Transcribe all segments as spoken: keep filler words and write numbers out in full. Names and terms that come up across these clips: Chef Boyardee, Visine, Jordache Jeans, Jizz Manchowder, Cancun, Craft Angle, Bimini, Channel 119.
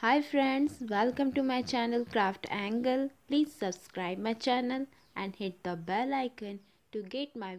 Hi friends, welcome to my channel Craft Angle. Please subscribe my channel and hit the bell icon to get my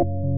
you.